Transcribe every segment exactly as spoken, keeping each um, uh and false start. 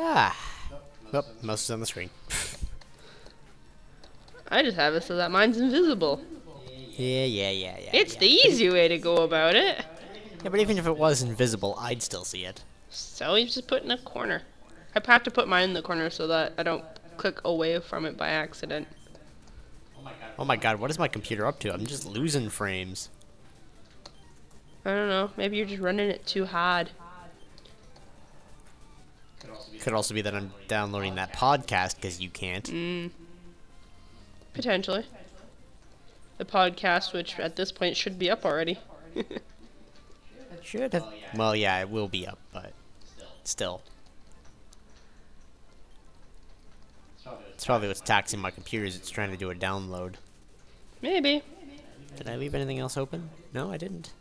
Ah. Well, mouse is on the screen. I just have it so that mine's invisible. Yeah, yeah, yeah, yeah. It's yeah. the easy way to go about it. Yeah, but even if it was invisible, I'd still see it. So you just put it in a corner. I have to put mine in the corner so that I don't click away from it by accident. Oh my god, what is my computer up to? I'm just losing frames. I don't know. Maybe you're just running it too hard. Could also be that I'm downloading that podcast because you can't. Mm. Potentially. The podcast, which at this point should be up already. It should have. Well, yeah, it will be up, but still. It's probably what's taxing my computer is it's trying to do a download. Maybe. Did I leave anything else open? No, I didn't.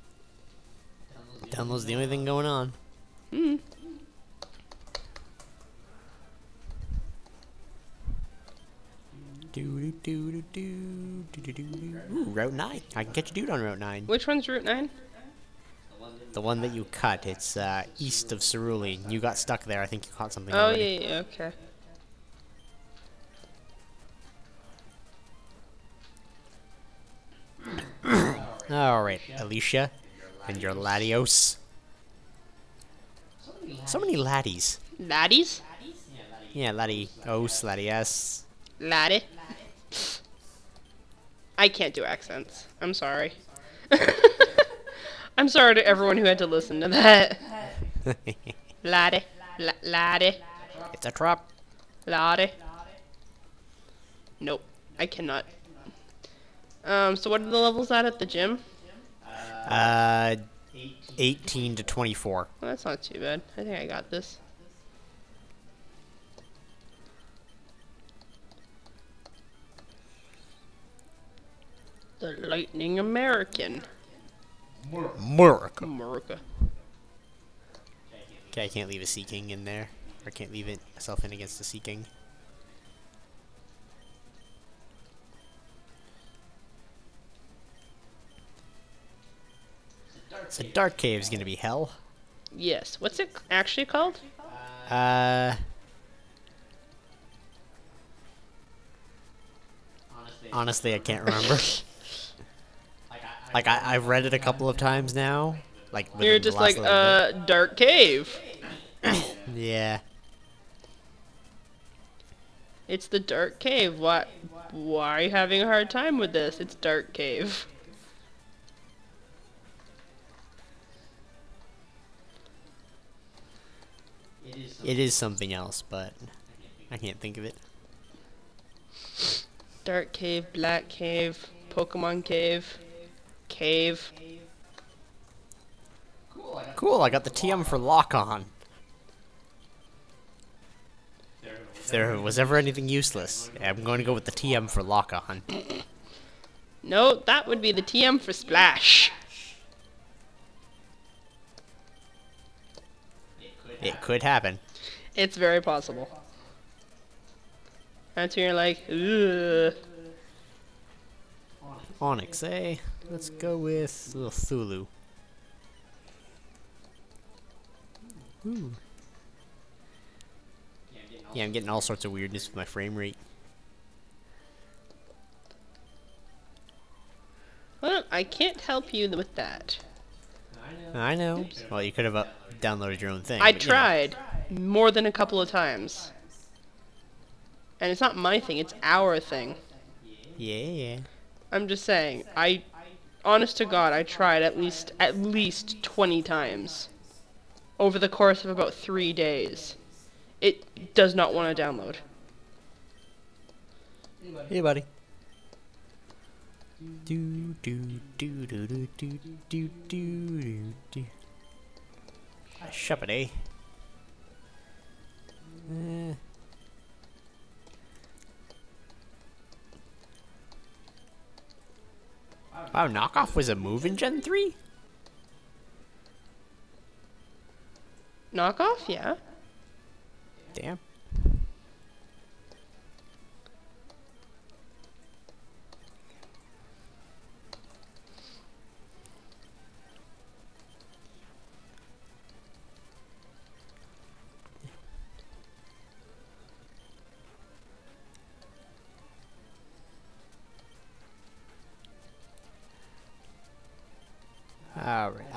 Download's the only thing going on. Hmm. Do do do do do do do do. Ooh, Route nine. I can catch a dude on Route nine. Which one's Route nine? The one that you cut. It's uh, east of Cerulean. You got stuck there. I think you caught something. Oh already. yeah, yeah, okay. All right, Alicia, and your Latios. So many laddies. Laddies? Yeah, Latios, Latias. Laddie. I can't do accents. I'm sorry. I'm sorry to everyone who had to listen to that. Laddie. Laddie. It's a trap. Laddie. Nope. I cannot. Um, so what are the levels at at the gym? Uh, eighteen to twenty-four. Well, that's not too bad. I think I got this. The Lightning American. America. America. Okay, I can't leave a Sea King in there. Or I can't leave it myself in against the Sea King. So Dark Cave is going to be hell. Yes. What's it actually called? Uh... Honestly, I can't remember. Like, I, I've read it a couple of times now. Like You're just like, uh, Dark Cave. Yeah. It's the Dark Cave. Why, why are you having a hard time with this? It's Dark Cave. It is something else, but I can't think of it. Dark Cave, Black Cave, Pokemon Cave. Cave. Cool, I got the T M for lock on. If there was ever anything useless, I'm going to go with the T M for lock on. No, that would be the T M for splash. It could happen. It's very possible. That's when you're like, ugh. Onyx, eh? Let's go with little Thulu. Ooh. Yeah, I'm getting all sorts of weirdness with my frame rate. Well, I can't help you with that. I know. Well, you could have uh, downloaded your own thing. I but, tried you know. more than a couple of times. And it's not my thing, it's our thing. Yeah. I'm just saying, I... Honest to God, I tried at least at least twenty times over the course of about three days. It does not want to download. Hey, buddy. Do do do do do do do do do. Sharpedo. Uh. Wow, knockoff was a move in Gen three? Knockoff? Yeah. Damn.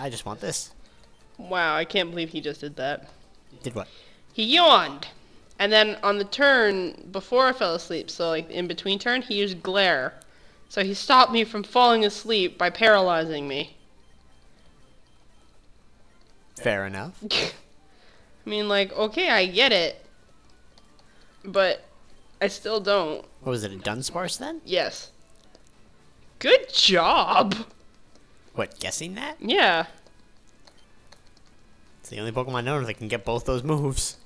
I just want this. Wow, I can't believe he just did that. Did what? He yawned. And then on the turn, before I fell asleep, so like in between turn, he used glare. So he stopped me from falling asleep by paralyzing me. Fair enough. I mean, like, okay, I get it. But I still don't. What was it, a Dunsparce then? Yes. Good job! What, guessing that? Yeah. It's the only Pokemon known that can get both those moves.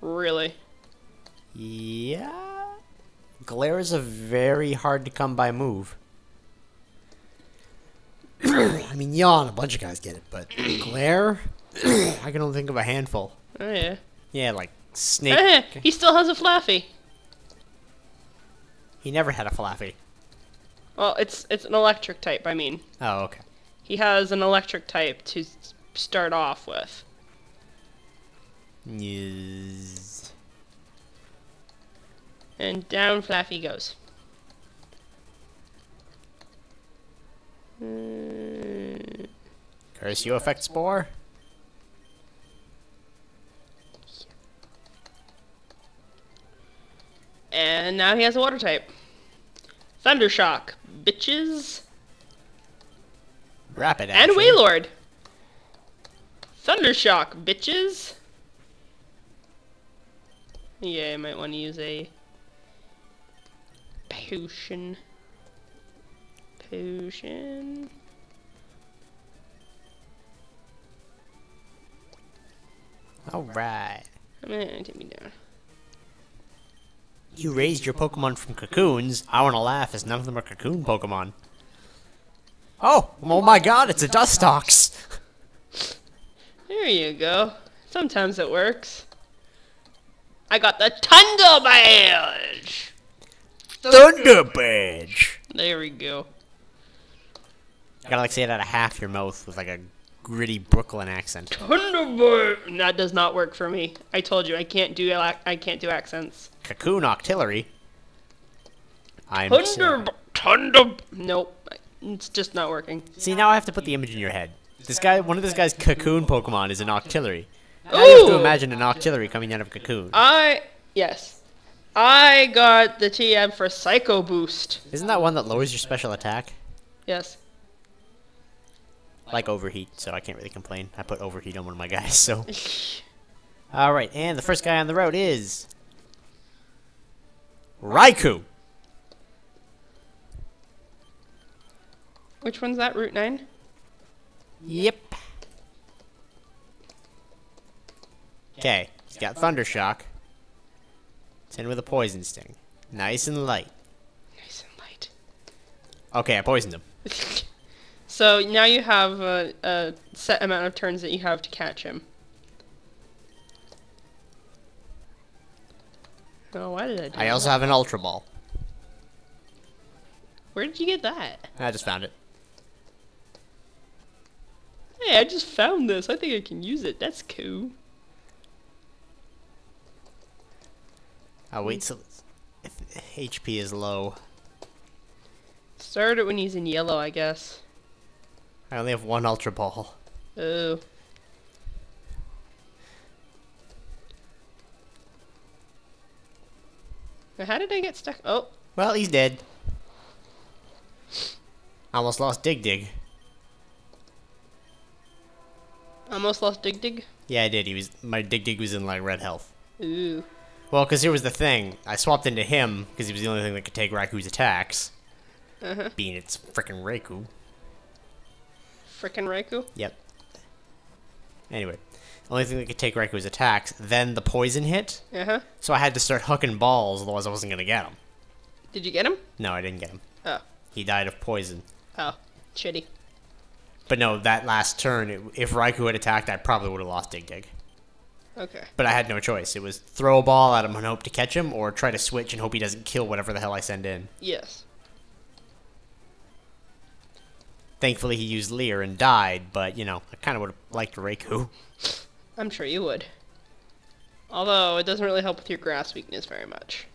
Really? Yeah. Glare is a very hard to come by move. I mean, yawn, a bunch of guys get it, but glare? I can only think of a handful. Oh, yeah. Yeah, like Snake. Oh, yeah. He still has a Flaffy. He never had a Flaffy. Well, it's it's an electric type, I mean. Oh, okay. He has an electric type to start off with. Yes. And down Flaffy goes. Mm. Curse you, Effect Spore. And now he has a water type. Thundershock, bitches. Rapid action. And Wailord. Thundershock, bitches. Yeah, I might want to use a potion. Potion. Alright. I'm gonna take me down. You raised your Pokemon from cocoons. I want to laugh as none of them are cocoon Pokemon. Oh! Oh my god, it's a Dustox! There you go. Sometimes it works. I got the Thunder Badge! Thunder Badge! There we go. You gotta like say it out of half your mouth with like a gritty Brooklyn accent. Thunderbird. That does not work for me. I told you I can't do I can't do accents. Cocoon Octillery. I'm Thunder Thunder. Nope, it's just not working. See, now I have to put the image in your head. This guy, one of this guy's cocoon Pokemon is an Octillery. Now you have to imagine an Octillery coming out of a cocoon. I yes, I got the T M for Psycho Boost. Isn't that one that lowers your special attack? Yes. Like overheat, so I can't really complain. I put overheat on one of my guys, so. Alright, and the first guy on the road is Raikou. Which one's that? Route nine? Yep. Okay, he's got Thunder Shock. It's in with a Poison Sting. Nice and light. Nice and light. Okay, I poisoned him. So now you have a, a set amount of turns that you have to catch him. Oh, why did I do that? I also have an Ultra Ball. Where did you get that? I just found it. Hey, I just found this. I think I can use it. That's cool. I'll wait till if H P is low. Start it when he's in yellow, I guess. I only have one Ultra Ball. Oh. How did I get stuck? Oh. Well, he's dead. Almost lost Dig Dig. Almost lost Dig Dig? Yeah, I did. He was my Dig Dig was in like red health. Ooh. Well, because here was the thing. I swapped into him because he was the only thing that could take Raikou's attacks. Uh-huh. Being it's frickin' Raikou. Frickin' Raikou? Yep. Anyway, only thing that could take Raikou was attacks, then the poison hit. Uh-huh. So I had to start hooking balls, otherwise I wasn't going to get him. Did you get him? No, I didn't get him. Oh. He died of poison. Oh, shitty. But no, that last turn, it, if Raikou had attacked, I probably would have lost Dig Dig. Okay. But I had no choice. It was throw a ball at him and hope to catch him, or try to switch and hope he doesn't kill whatever the hell I send in. Yes. Thankfully, he used Leer and died, but, you know, I kind of would have liked Raikou. I'm sure you would. Although, it doesn't really help with your grass weakness very much.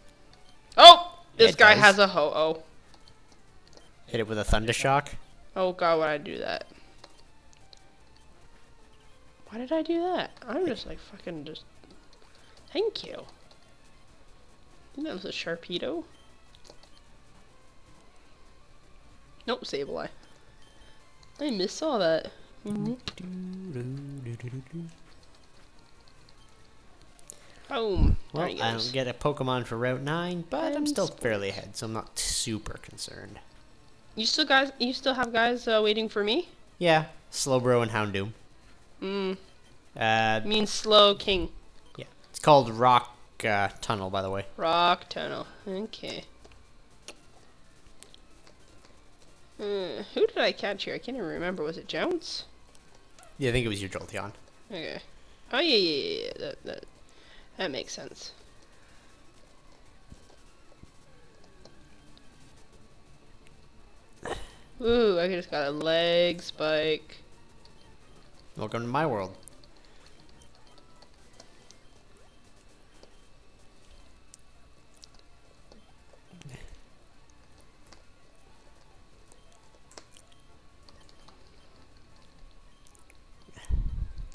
Oh! This guy has a Ho-Oh. Hit it with a Thunder Shock. Oh god, why'd I do that? Why did I do that? I'm just like fucking just... Thank you. I think that was a Sharpedo. Nope, Sableye. I missaw that. Boom. Well, I don't get a Pokemon for Route nine, but I'm still fairly ahead, so I'm not super concerned. You still guys? You still have guys uh, waiting for me? Yeah, Slowbro and Houndoom. Mm. Uh. Means Slowking. Yeah, it's called Rock uh, Tunnel, by the way. Rock Tunnel. Okay. Uh, who did I catch here? I can't even remember. Was it Jounce? Yeah, I think it was your Jolteon. Okay. Oh yeah, yeah, yeah. That that that makes sense. Ooh, I just got a leg spike. Welcome to my world.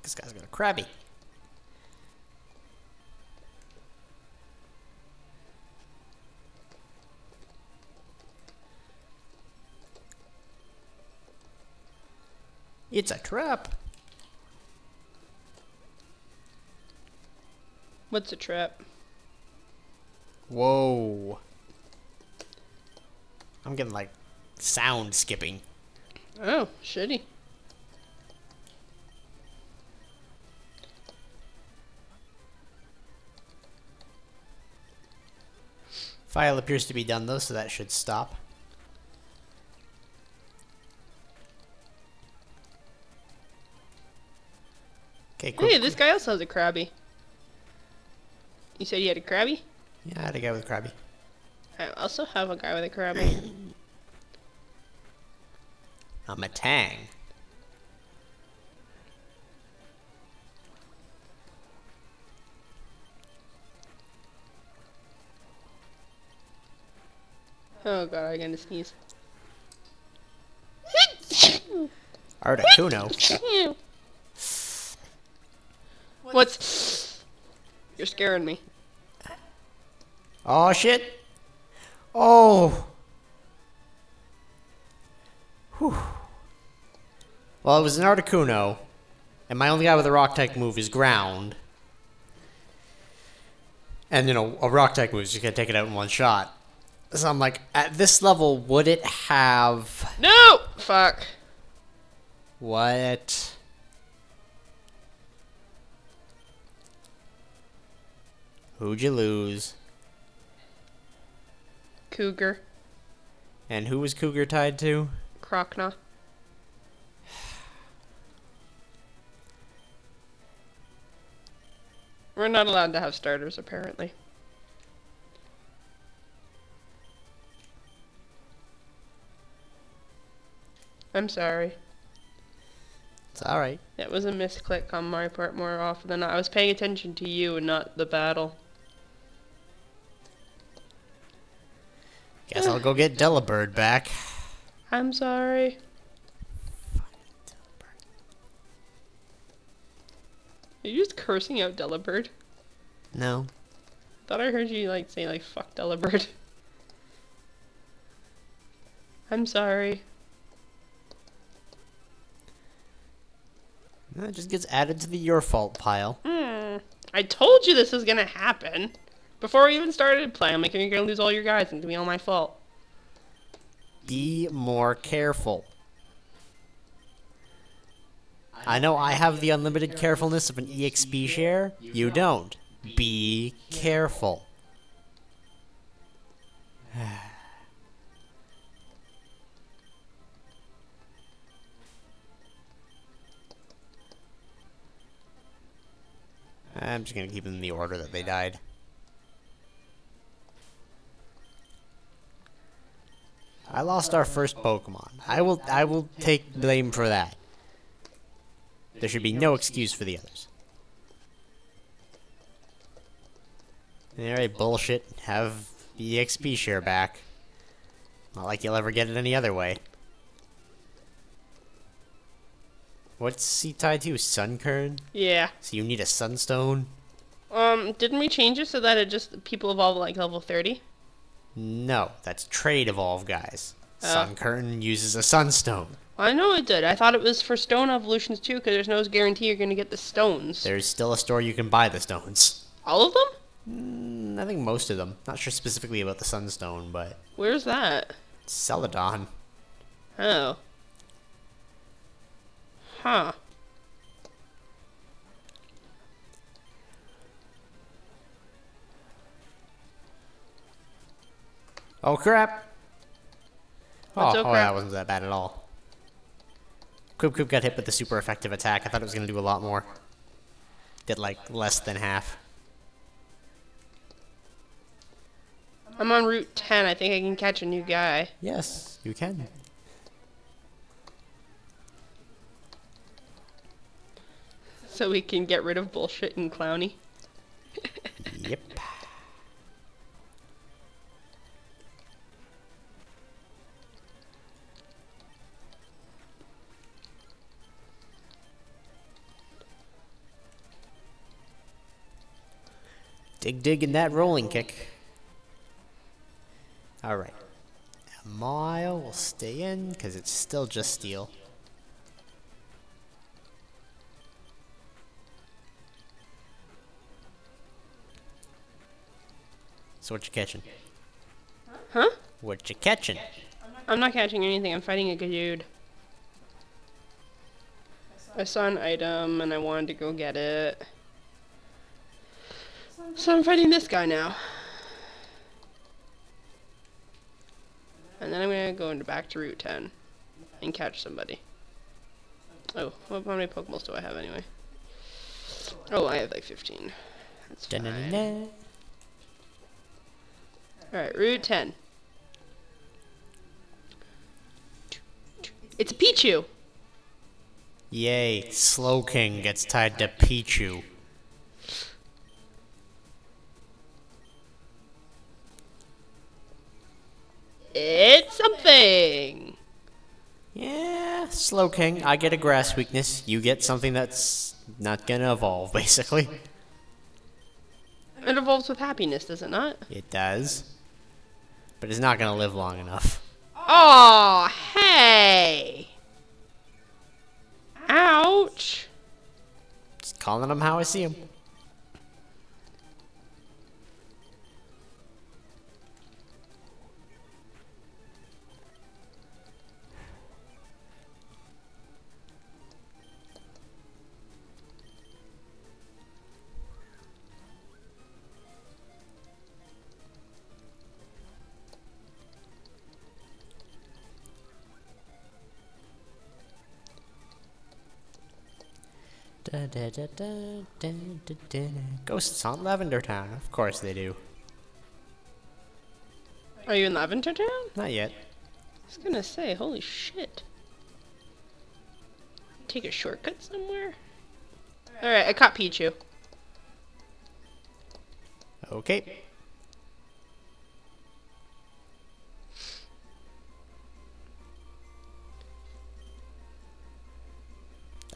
This guy's got a Krabby. It's a trap. What's a trap? Whoa. I'm getting like sound skipping. Oh, shitty. File appears to be done though, so that should stop. Okay, quick. Hey, this guy also has a Krabby. You said you had a Krabby? Yeah, I had a guy with a Krabby. I also have a guy with a Krabby. I'm a Tang. Oh god, I'm gonna sneeze. Articuno. What's... You're scaring me. Oh shit. Oh. Whew. Well, it was an Articuno. And my only guy with a rock type move is ground. And you know, a rock type move is just gonna take it out in one shot. So I'm like, at this level, would it have... No! Fuck. What? Who'd you lose? Cougar. And who was Cougar tied to? Crocnaw. We're not allowed to have starters, apparently. I'm sorry. It's alright. That was a misclick on my part more often than not. I was paying attention to you and not the battle. Guess I'll go get Delibird back. I'm sorry. Are you just cursing out Delibird? No. Thought I heard you like say like fuck Delibird. I'm sorry. No, it just gets added to the your fault pile. Mm. I told you this was gonna happen. Before we even started playing, I'm like, you're gonna lose all your guys and it's gonna be all my fault. Be more careful. I know I have the unlimited carefulness of an E X P share. You don't. Be careful. I'm just gonna keep them in the order that they died. I lost our first Pokemon. I will I will take blame for that. There should be no excuse for the others. Alright, bullshit. Have the E X P share back. Not like you'll ever get it any other way. What's he tied to? Sunkern? Yeah. So you need a sunstone? Um, didn't we change it so that it just people evolve like level thirty? No, that's trade evolve, guys. Oh. Sunkern uses a sunstone. I know it did. I thought it was for stone evolutions too, because there's no guarantee you're going to get the stones. There's still a store you can buy the stones. All of them? Mm, I think most of them. Not sure specifically about the sunstone, but... Where's that? Celadon. Oh. Huh. Oh, crap. Oh, oh, crap. That wasn't that bad at all. Coop Coop got hit with the super effective attack. I thought it was going to do a lot more. Did like less than half. I'm on Route ten. I think I can catch a new guy. Yes, you can. So we can get rid of bullshit and Clowny. Yep. Dig dig in that rolling kick. Alright. A mile will stay in because it's still just steel. So what you catching? Huh? What you catching? I'm not catching anything, I'm fighting a dude. I saw an item and I wanted to go get it. So I'm fighting this guy now. And then I'm gonna go into back to Route ten and catch somebody. Oh, well, how many Pokeballs do I have anyway? Oh, I have like fifteen. That's fine. Alright, Route ten. It's a Pichu! Yay, Slowking gets tied to Pichu. It's something! Yeah, Slowking, I get a grass weakness, you get something that's not gonna evolve, basically. It evolves with happiness, does it not? It does. But it's not gonna live long enough. Oh, hey! Ouch! Just calling them how I see them. Da, da, da, da, da, da, da. Ghosts on Lavender Town. Of course they do. Are you in Lavender Town? Not yet. I was gonna say, holy shit. Take a shortcut somewhere? Alright, I caught Pichu. Okay.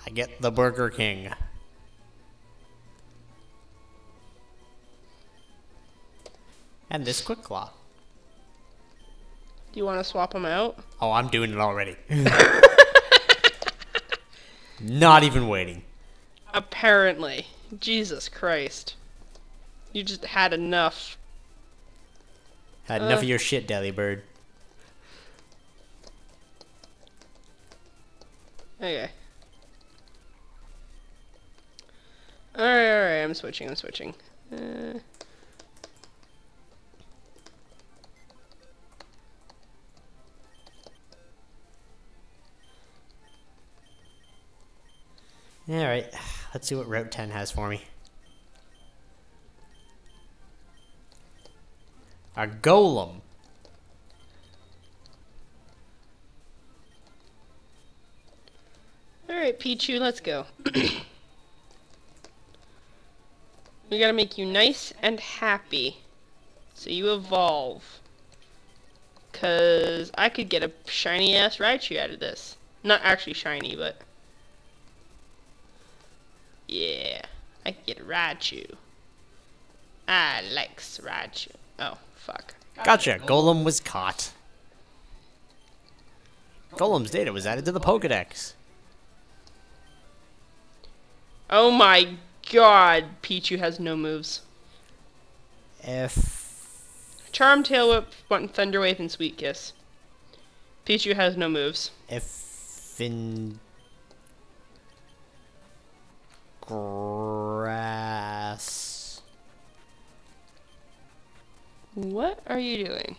I get the Burger King. And this Quick Claw. Do you want to swap them out? Oh, I'm doing it already. Not even waiting. Apparently. Jesus Christ. You just had enough. Had uh. enough of your shit, Delibird. Okay. Alright, alright, I'm switching, I'm switching. Uh... Alright, let's see what Route ten has for me. A Golem! Alright, Pichu, let's go. We gotta make you nice and happy. So you evolve. Cause I could get a shiny ass Raichu out of this. Not actually shiny, but Yeah, I can get Raichu. I like Raichu. Oh, fuck. Gotcha. Golem was caught. Golem's data was added to the Pokédex. Oh my god, Pichu has no moves. F. Charm, Tail Whip, Thunder Wave, and Sweet Kiss. Pichu has no moves. Effin. Grass. What are you doing?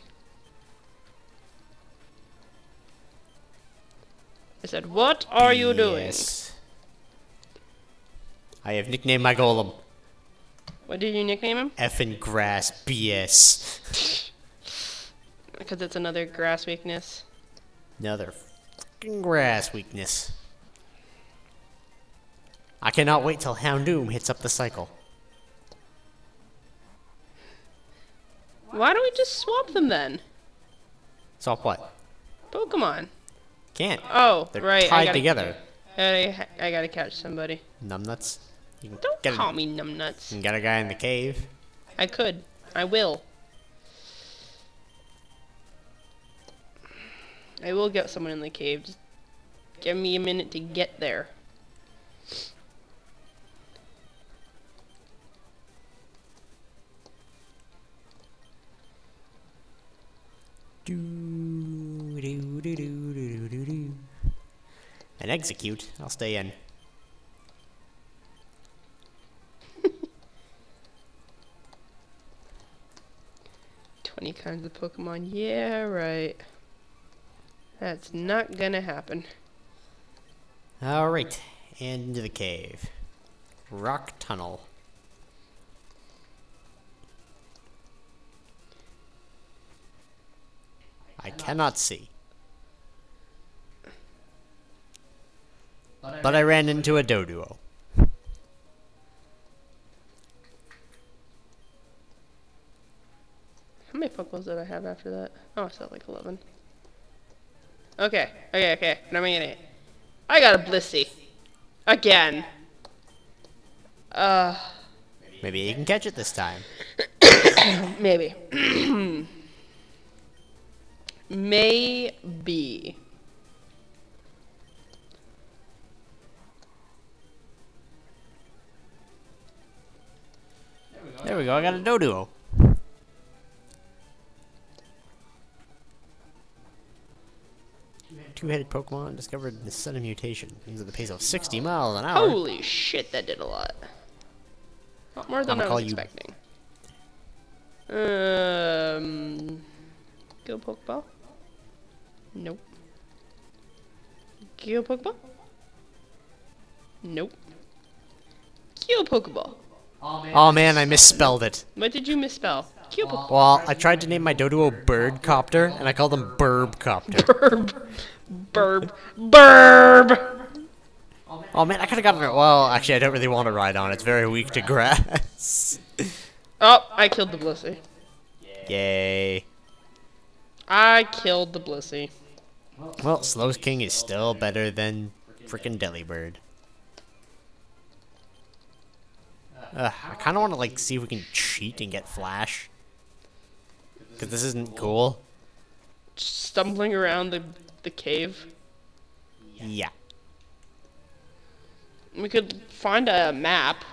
I said, what are you doing? Yes. I have nicknamed my Golem. What did you nickname him? Effing grass B S. Because it's another grass weakness. Another fucking grass weakness. I cannot wait till Houndoom hits up the cycle. Why don't we just swap them then? Swap what? Pokemon. Can't. Oh, They're right. Tied I gotta, together. I, I gotta catch somebody. Numbnuts. You can Don't call a, me numbnuts. You got a guy in the cave. I could. I will. I will get someone in the cave. Just give me a minute to get there. Do, do, do, do, do, do, do. And execute. I'll stay in. Any kinds of Pokemon. Yeah, right. That's not gonna happen. Alright, and into the cave. Rock Tunnel. I cannot see. But I ran into a Doduo. How many Pokeballs did I have after that? Oh, I still have like eleven. Okay, okay, okay. No, I'm getting it. I got a Blissey. Again. Uh. Maybe you can catch it this time. Maybe. Maybe. There we go. I got a Doduo. Two-headed Pokemon discovered in the sudden mutation. These are the pace of sixty miles an hour. Holy shit, that did a lot. A lot more than I was expecting. Um, go Pokeball. Nope. Go Pokeball. Nope. Go Pokeball. Oh man, I misspelled it. What did you misspell? Pokeball. Well, I tried to name my Doduo Birdcopter, and I called him Burbcopter. Burb. Burb. Burb! Oh man, I could've gotten it. Well, actually, I don't really want to ride on. It's very weak to grass. Oh, I killed the Blissey. Yay. I killed the Blissey. Well, Slowking is still better than frickin' Delibird. Ugh, I kinda wanna, like, see if we can cheat and get Flash. Because this isn't cool. Stumbling around the, the cave? Yeah. We could find a map.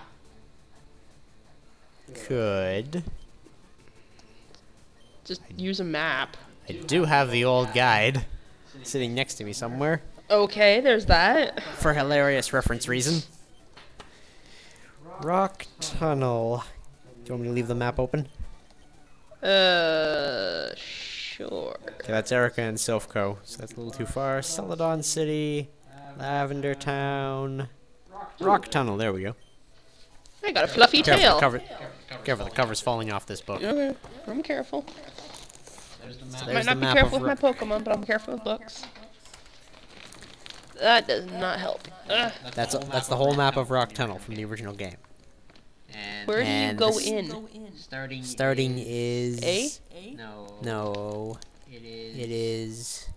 Could. Just use a map. I do have the old guide sitting next to me somewhere. Okay, there's that. For hilarious reference reason. Rock Tunnel. Do you want me to leave the map open? Uh, sure. Okay, that's Erika and Silph Co, so that's a little too far. Celadon City, Lavender Town, Rock Tunnel, there we go. I got a fluffy careful tail. The cover, careful, the cover's falling off this book. Okay, I'm careful. So I might not be careful with my Pokemon, but I'm careful with books. That does not help. Ugh. That's a, that's the whole map of Rock Tunnel from the original game. And where do you go in? Starting, starting is, is A? A? No. No. It is. It is.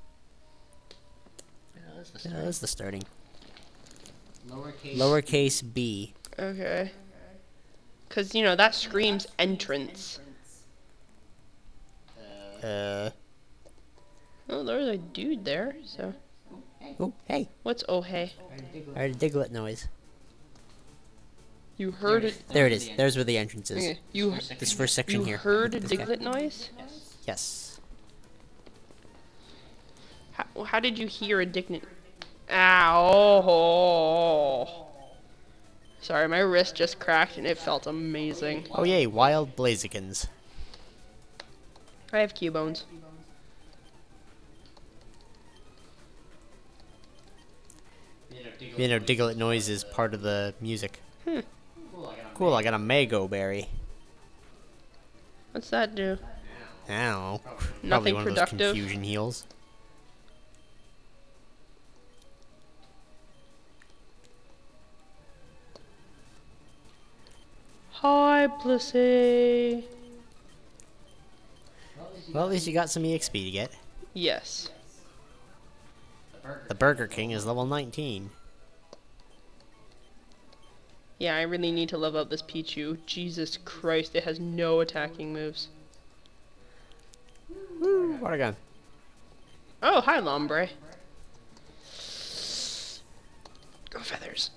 No, that's the starting. Lowercase B. Okay. Because, you know, that screams entrance. Uh. Oh, there's a dude there, so. Oh, hey. What's oh, hey? I heard a Diglett noise. You heard it? There it is. There's where the entrance is. Okay. You this first section you here. You heard a Diglett noise? Yes. Yes. How, how did you hear a Diglett? Ow. Sorry, my wrist just cracked and it felt amazing. Oh yay, wild Blazikens. I have Cubones. You know, Diglett noise is part of the music. Hmm. Cool, I got a mango berry. What's that do? I don't know. Nothing Probably one productive. Of those confusion heals. Hi, Blissey. Well, at least you got some E X P to get. Yes. The Burger King is level nineteen. Yeah, I really need to level up this Pichu. Jesus Christ, it has no attacking moves. Woo, what a gun. Oh, hi, Lombre. Go feathers.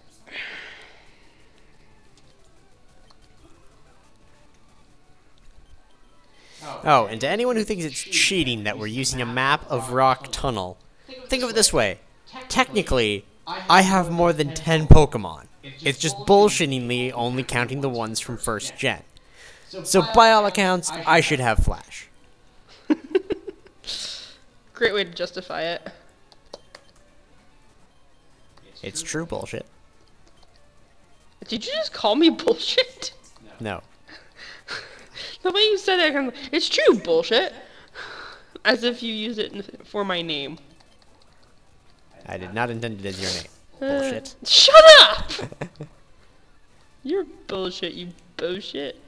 Oh, and to anyone who thinks it's cheating that we're using a map of Rock Tunnel, think of it this way. Technically, I have more than ten Pokemon. It's just bullshittingly only counting the ones from first gen. So by all accounts, I should have Flash. Great way to justify it. It's true bullshit. Did you just call me bullshit? No. The way you said it, I'm like, it's true bullshit. As if you use it in, for my name. I did not intend it as your name. Bullshit. Uh, shut up! You're bullshit, you bullshit.